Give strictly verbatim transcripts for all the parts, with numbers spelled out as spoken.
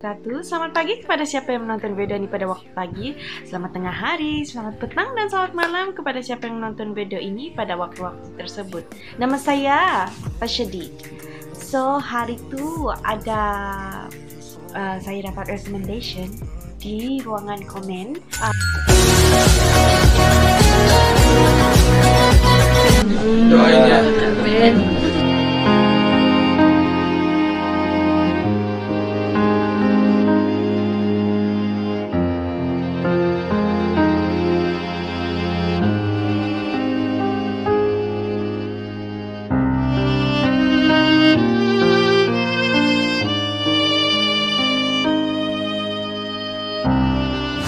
Satu, selamat pagi kepada siapa yang menonton video ini pada waktu pagi, selamat tengah hari, selamat petang, dan selamat malam kepada siapa yang menonton video ini pada waktu-waktu tersebut. Nama saya Fasyadi. So, hari itu ada uh, saya dapat recommendation di ruangan komen. Uh, Doain ya. Amin.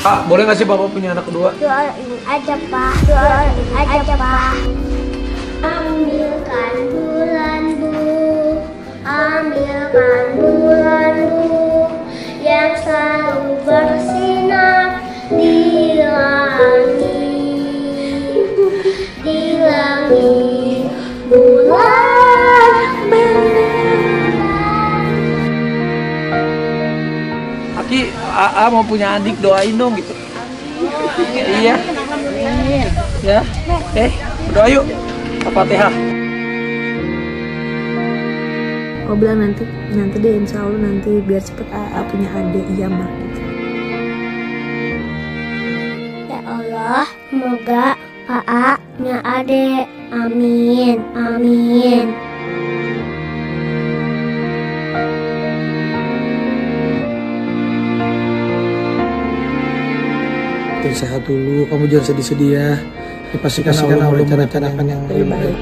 Pak, boleh nggak sih Bapak punya anak kedua? Doain aja, Pak. Doain aja, Pak. Ambilkan bulan, Bu. Ambilkan bulan, Bu. Yang selalu bersinar di langit. Di langit bulan. Aa mau punya adik, doain dong gitu. Amin. Iya. Amin. Ya. Eh, berdoa yuk. Al-Fatihah. Kau bilang nanti, nanti deh, insya Allah nanti biar cepet Aa punya adik, iya mah. Ya Allah, semoga Aa punya adik. Amin. Amin. Sehat dulu, kamu jangan sedih-sedih ya. Dipastikan Allah merencanakan yang lebih baik.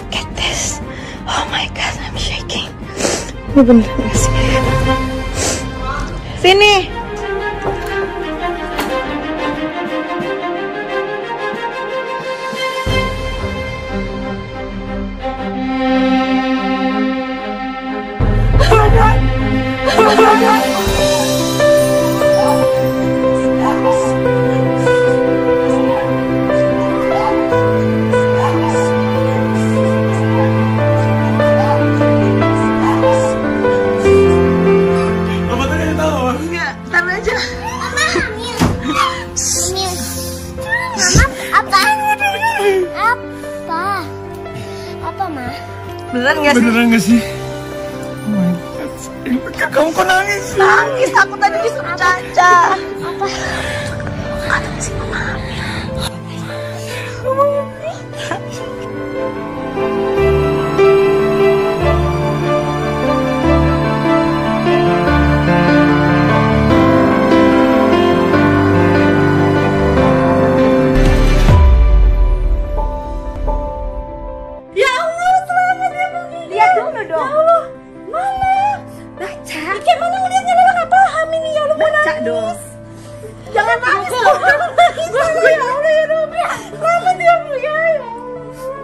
Look at this. Oh my God, I'm shaking. Ini bener gak sih? Sini. Beneran gak sih? Beneran gak sih? Oh my God, kamu kok nangis? Nangis, aku tadi disuruh Caca. Apa? Ada sih, Mama.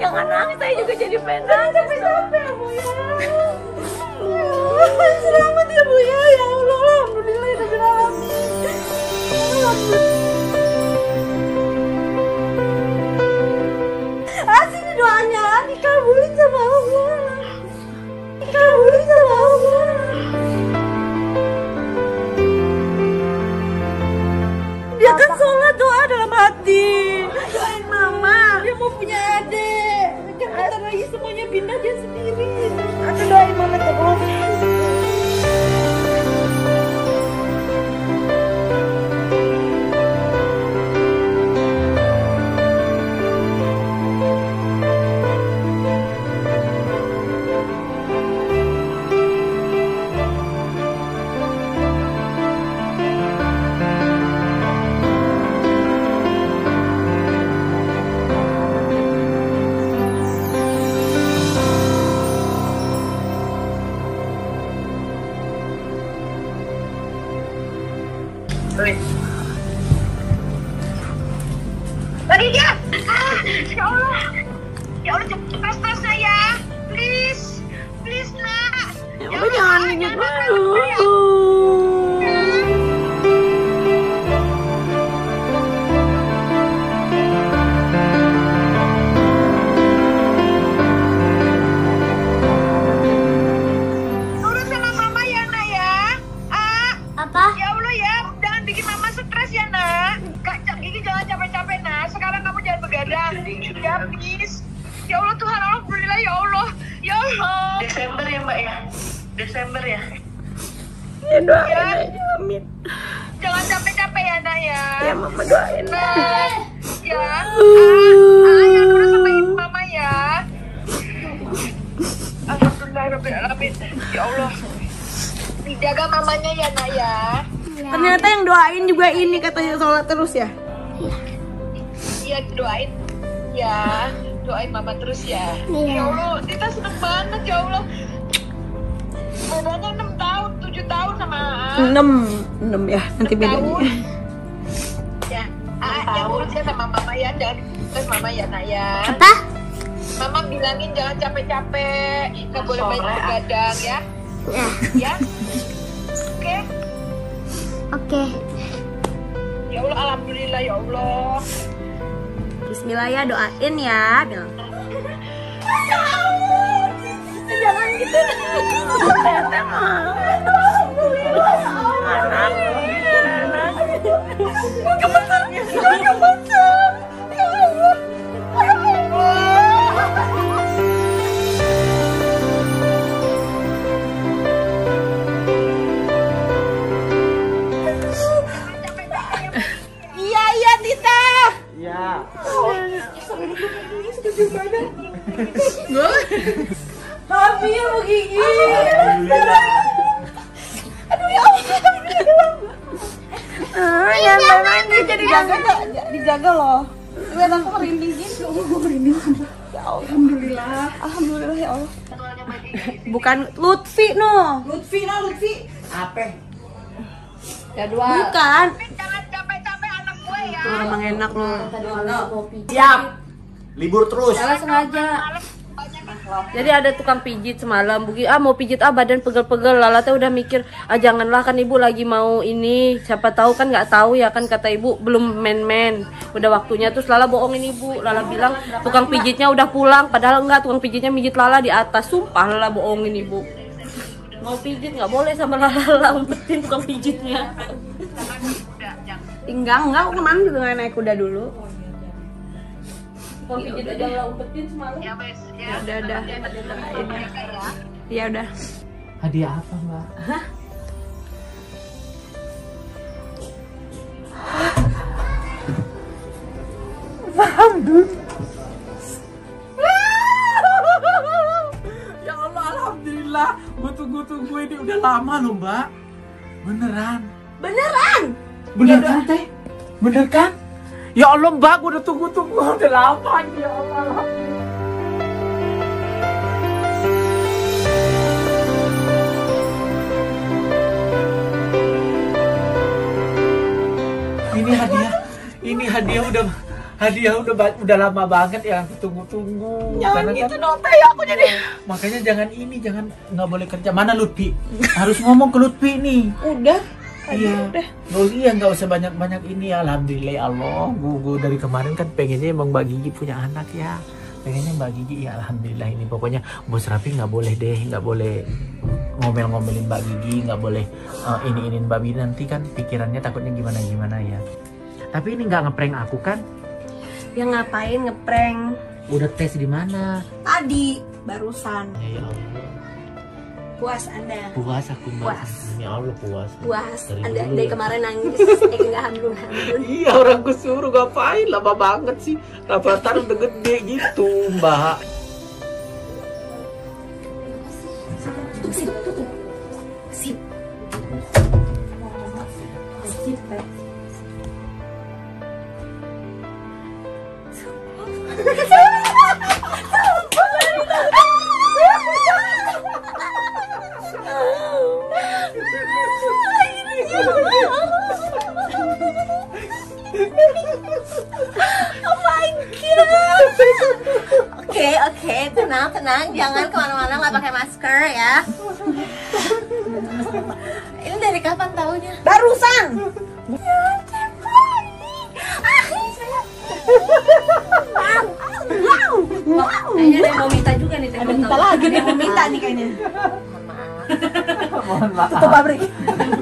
Jangan nangis, saya juga jadi penang. Capek-capek ya Bu ya. Selamat ya Bu ya. Ya Allah, Alhamdulillah ya Rabbil Alamin. Asli doanya dikabulin sama Allah. Dikabulin sama Allah. Dia kan sholat doa dalam hati. Doain Mama. Dia mau punya adik. Ntar lagi semuanya pindah dia sendiri. Aku doain Mama terus. Tadi dia, ah, ya Allah, ya Allah cepet pas saya, please, please nak. Ya Allah jangan ini dulu. Ya please. Ya Allah Tuhan, Alhamdulillah ya Allah. Ya Allah. Desember ya Mbak ya. Desember ya. Ya doain ya. Aja, amin. Jangan capek-capek ya Nak ya. Ya Mama doain. Nah, ya. Ah, ah, yang dulu sampein Mama ya. Alhamdulillahirrahmanirrahim. Ya Allah. Dijaga mamanya ya Nak ya. Ternyata yang doain juga ini katanya sholat terus ya. Iya doain. Ya, doain Mama terus ya. Ya, ya Allah, kita seneng banget ya Allah. Bedanya enam tahun, tujuh tahun sama enam, enam ya, nanti bedanya. Ya, yang urusnya sama Mama ya, dan terus Mama ya Nak ya. Apa? Mama bilangin jangan capek-capek, nggak boleh main begadang ya. Ya. Ya. Oke. Okay. Oke. Okay. Ya Allah, alhamdulillah ya Allah. Bismillah ya, doain ya, bilang. Jangan gitu. Alhamdulillah. Iya, iya Tita. Iya. Tapi ya mau gigi. Aduh ya Allah. Ya memang dia jadi jaga, dijaga loh. Lihat aku merinding gitu. Ya Allah. Alhamdulillah. Alhamdulillah ya Allah. Bukan Lutfi no. Lutfi no Lutfi. Apa? Jadwal. Bukan. Jangan capek-capek anak gue ya. Emang enak loh. Siap. Libur terus. Salah sengaja. Jadi ada tukang pijit semalam, Bugi ah mau pijit ah badan pegel-pegel, Lala teh udah mikir ah janganlah kan ibu lagi mau ini, siapa tahu kan nggak tahu ya kan kata ibu belum main-main, udah waktunya terus Lala bohongin ibu, Lala bilang tukang pijitnya udah pulang, padahal enggak tukang pijitnya mijit Lala di atas, sumpah Lala bohongin ibu, mau pijit nggak boleh sama Lala, Lala umpetin tukang pijitnya, enggak enggak aku kemana juga naik kuda dulu. Mau pijit aja lah umpetin semalam. Ya Mas, ya. Udah, udah. Ya udah. Hadiah apa, Mbak? Hah? Alhamdulillah. Ya Allah, alhamdulillah. Gue tunggu-tunggu ini udah lama loh, Mbak. Beneran. Beneran. Bener kan, Teh? Bener kan? Ya Allah Mbak, gue udah tunggu-tunggu udah lama ya Allah. Ini hadiah, ini hadiah udah hadiah udah udah lama banget ya aku tunggu-tunggu. Jangan gitu dong Teh, aku jadi. Makanya jangan ini, jangan nggak boleh kerja. Mana Lutfi? Harus ngomong ke Lutfi nih. Udah. Iya, iya nggak usah banyak-banyak ini ya. Alhamdulillah Allah, gue dari kemarin kan pengennya emang Mbak Gigi punya anak ya. Pengennya Mbak Gigi ya alhamdulillah ini pokoknya Bos Raffi nggak boleh deh, nggak boleh ngomel-ngomelin Mbak Gigi, nggak boleh uh, ini-inin Mbak Gigi nanti kan pikirannya takutnya gimana-gimana ya. Tapi ini nggak ngeprank aku kan? Ya ngapain ngeprank? Udah tes di mana? Tadi barusan. Ya, ya Allah. Puas Anda. Puas aku Mbak. Ya Allah puas. Puas. Anda dari kemarin nangis, eh enggak hamdun-hamdun. Iya orang gue suruh ngapain lama banget sih. Rafatan udah gede gitu Mbak. Sip. Sip. Sip. Oh my god. Oke oke tenang tenang jangan kemana-mana nggak pakai masker ya. Ini dari kapan tahunya? Barusan. Kayaknya ada yang mau minta juga nih. Ada minta lagi nih, mau minta nih kayaknya. Mohon maaf. Tutup pabrik.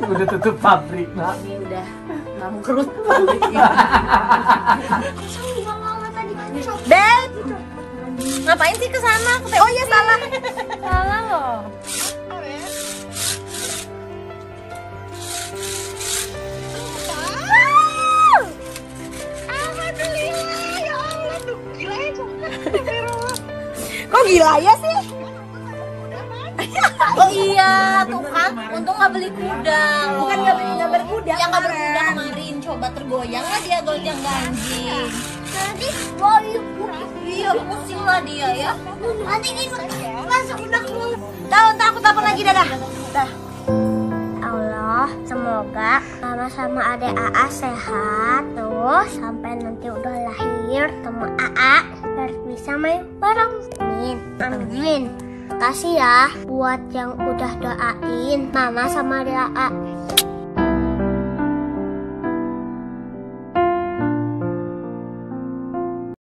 Udah tutup pabrik. Ini udah. Mangkrut. Hahaha. Sama tadi kan Beb, ngapain sih kesana? Oh iya salah, salah loh. Alhamdulillah, ya Allah tuh gila ya. Kok gila ya sih? Oh iya, tuh kan, untung nggak beli kuda. Bukan nggak beli, nggak berkuda. Yang nggak berkuda kemarin coba tergoyang lah dia goyang ganjing. Nanti bau iya pusing lah dia ya. Nanti ini masuk udah keluar. Tahu tahu aku telepon lagi dadah. Dah. Allah, semoga mama sama adek A A sehat terus sampai nanti udah lahir sama A A biar bisa main bareng. Amin. Amin. Makasih ya buat yang udah doain mama sama adek A A.